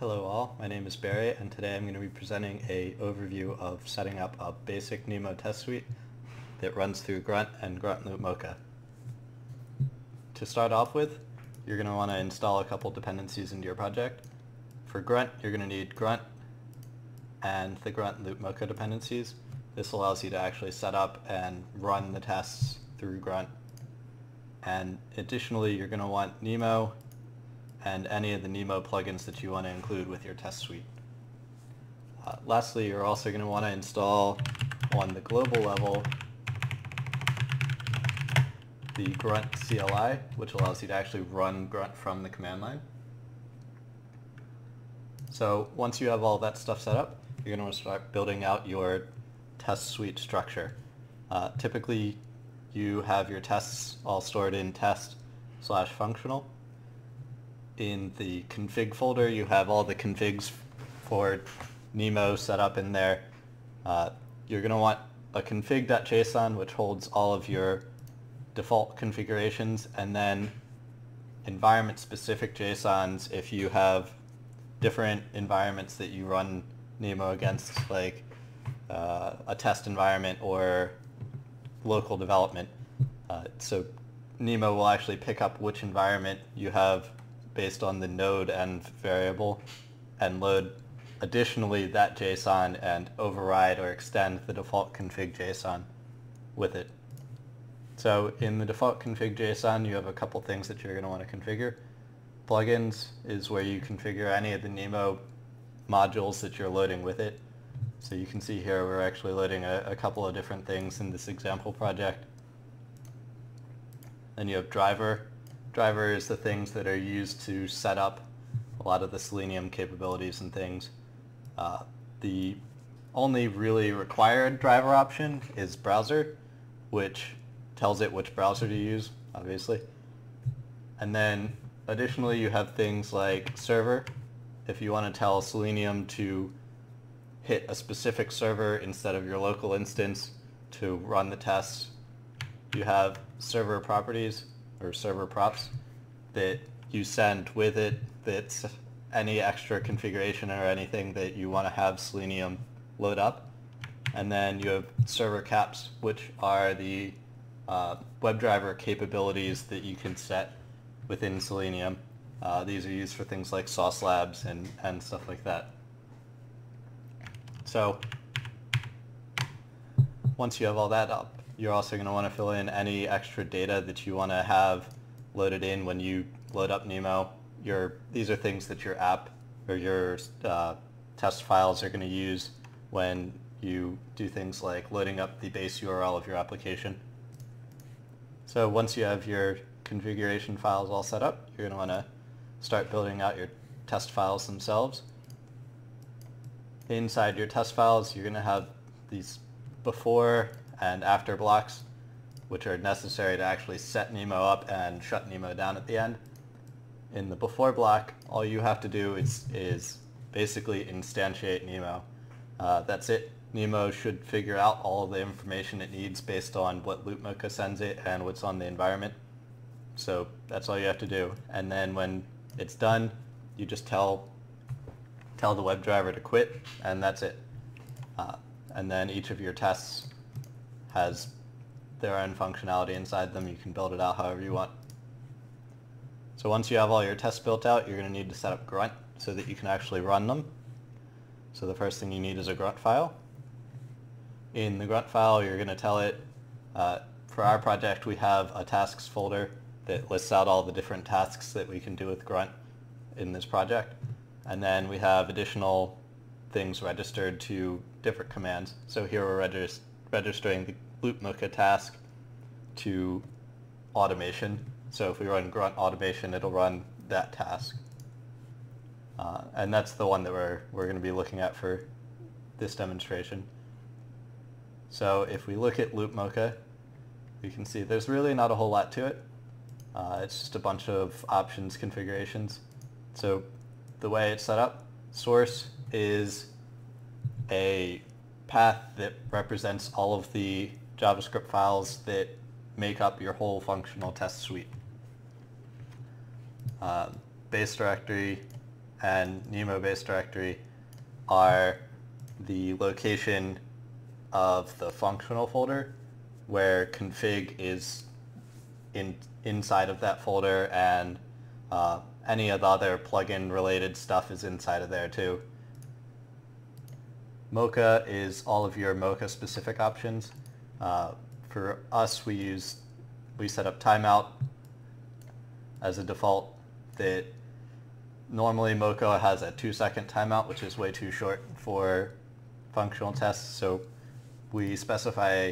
Hello all, my name is Barry and today I'm going to be presenting an overview of setting up a basic Nemo test suite that runs through Grunt and Grunt Loop Mocha. To start off with, you're going to want to install a couple dependencies into your project. For Grunt, you're going to need Grunt and the Grunt Loop Mocha dependencies. This allows you to actually set up and run the tests through Grunt. And additionally, you're going to want Nemo and any of the Nemo plugins that you want to include with your test suite. Lastly, you're also going to want to install on the global level the Grunt CLI, which allows you to actually run Grunt from the command line. So once you have all that stuff set up, you're going to want to start building out your test suite structure. Typically, you have your tests all stored in test/functional. In the config folder, you have all the configs for Nemo set up in there. You're going to want a config.json, which holds all of your default configurations, and then environment-specific JSONs if you have different environments that you run Nemo against, like a test environment or local development. So Nemo will actually pick up which environment you have based on the node and variable, and load additionally that JSON and override or extend the default config JSON with it. So in the default config JSON, you have a couple things that you're going to want to configure. Plugins is where you configure any of the Nemo modules that you're loading with it. So you can see here we're actually loading a couple of different things in this example project. Then you have driver. Driver is the things that are used to set up a lot of the Selenium capabilities and things. The only really required driver option is browser, which tells it which browser to use, obviously. And then additionally, you have things like server. If you want to tell Selenium to hit a specific server instead of your local instance to run the tests, you have server properties, or server props, that you send with it, that's any extra configuration or anything that you want to have Selenium load up. And then you have server caps, which are the WebDriver capabilities that you can set within Selenium. These are used for things like Sauce Labs and stuff like that. So once you have all that up, you're also going to want to fill in any extra data that you want to have loaded in when you load up Nemo. These are things that your app or your test files are going to use when you do things like loading up the base URL of your application. So once you have your configuration files all set up, you're going to want to start building out your test files themselves. Inside your test files, you're going to have these before and after blocks, which are necessary to actually set Nemo up and shut Nemo down at the end. In the before block, all you have to do is basically instantiate Nemo. That's it. Nemo should figure out all the information it needs based on what Loop Mocha sends it and what's on the environment. So that's all you have to do. And then when it's done, you just tell the WebDriver to quit, and that's it. And then each of your tests has their own functionality inside them. You can build it out however you want. So once you have all your tests built out, you're going to need to set up Grunt so that you can actually run them. So the first thing you need is a Grunt file. In the Grunt file, you're going to tell it, for our project, we have a tasks folder that lists out all the different tasks that we can do with Grunt in this project. And then we have additional things registered to different commands. So here we're registering the Loop Mocha task to automation. So if we run grunt automation, it'll run that task. And that's the one that we're going to be looking at for this demonstration. So if we look at Loop Mocha, you can see there's really not a whole lot to it. It's just a bunch of options configurations. So the way it's set up, source is a path that represents all of the JavaScript files that make up your whole functional test suite. Base directory and Nemo base directory are the location of the functional folder, where config is inside of that folder, and any of the other plugin related stuff is inside of there too. Mocha is all of your Mocha specific options. For us, we set up timeout as a default. That normally Mocha has a 2-second timeout, which is way too short for functional tests, so we specify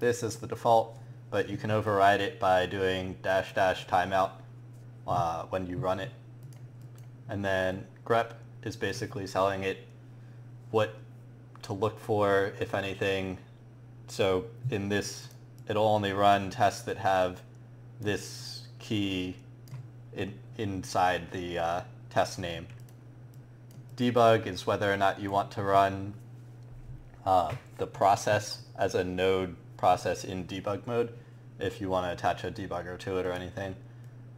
this as the default, but you can override it by doing -- timeout when you run it. And then grep is basically telling it what to look for, if anything. So in this, it'll only run tests that have this key inside the test name. Debug is whether or not you want to run the process as a node process in debug mode, if you want to attach a debugger to it or anything.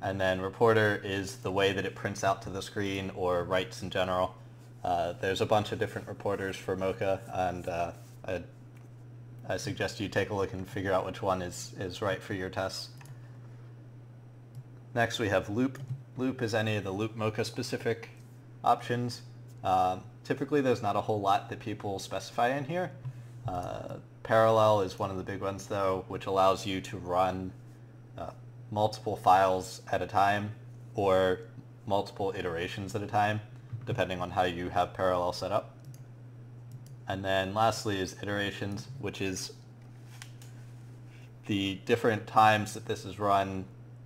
And then reporter is the way that it prints out to the screen or writes in general. There's a bunch of different reporters for Mocha, and I suggest you take a look and figure out which one is right for your tests. Next we have loop. Loop is any of the loop Mocha specific options. Typically there's not a whole lot that people specify in here. Parallel is one of the big ones though, which allows you to run multiple files at a time or multiple iterations at a time, depending on how you have parallel set up. And then lastly is iterations, which is the different times that this is run.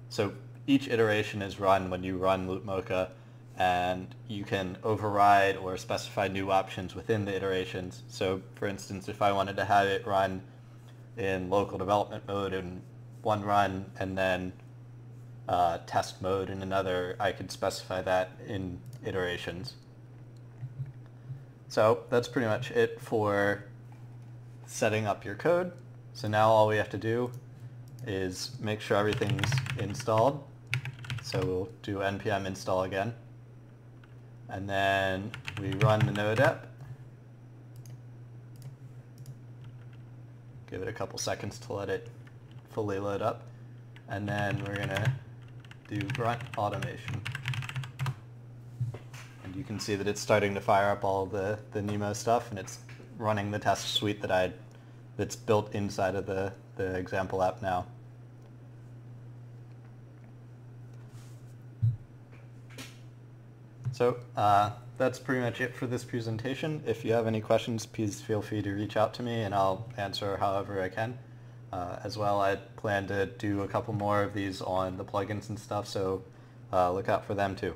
So each iteration is run when you run Loop Mocha, and you can override or specify new options within the iterations. So for instance, if I wanted to have it run in local development mode in one run and then test mode in another, I could specify that in iterations. So that's pretty much it for setting up your code. So now all we have to do is make sure everything's installed. So we'll do npm install again. And then we run the node app. Give it a couple seconds to let it fully load up. And then we're going to do grunt automation. And you can see that it's starting to fire up all the Nemo stuff, and it's running the test suite that's built inside of the example app now. So that's pretty much it for this presentation. If you have any questions, please feel free to reach out to me and I'll answer however I can. As well, I plan to do a couple more of these on the plugins and stuff, so look out for them too.